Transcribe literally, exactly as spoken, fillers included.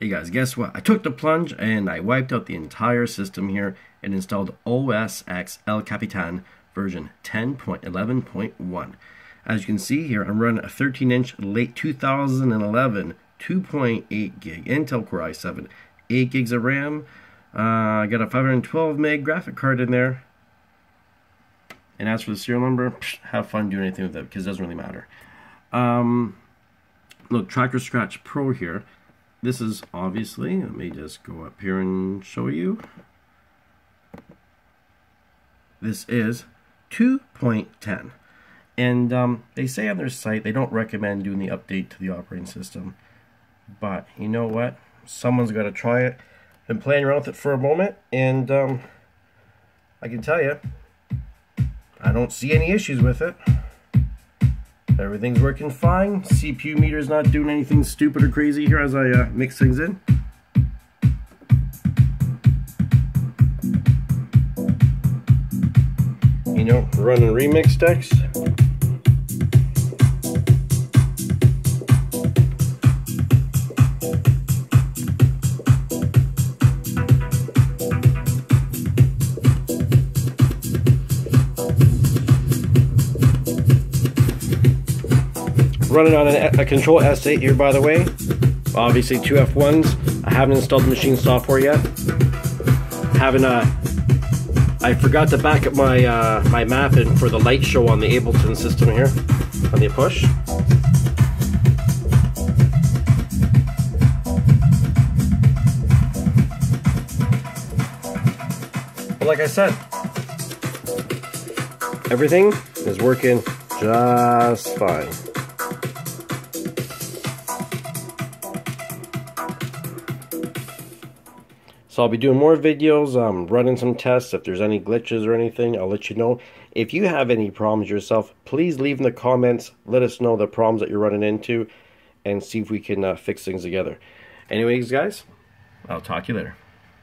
Hey guys, guess what? I took the plunge and I wiped out the entire system here and installed O S X El Capitan version ten point eleven point one. As you can see here, I'm running a thirteen inch late two thousand eleven two point eight gig Intel Core i seven, eight gigs of RAM. I uh, got a five hundred twelve meg graphic card in there. And as for the serial number, psh, have fun doing anything with it because it doesn't really matter. Um, look, Traktor Scratch Pro here. This is obviously, let me just go up here and show you. This is two point ten. And um, they say on their site they don't recommend doing the update to the operating system. But you know what? Someone's got to try it. Been playing around with it for a moment, and um, I can tell you, I don't see any issues with it. Everything's working fine. C P U meter's not doing anything stupid or crazy here as I uh, mix things in. You know, running remix decks. Running on an, a control S eight here, by the way. Obviously two F ones. I haven't installed the machine software yet. Haven't uh, I forgot to back up my uh, my mapping for the light show on the Ableton system here on the push. But like I said, everything is working just fine. So I'll be doing more videos, um, running some tests. If there's any glitches or anything, I'll let you know. If you have any problems yourself, please leave in the comments. Let us know the problems that you're running into and see if we can uh, fix things together. Anyways, guys, I'll talk to you later.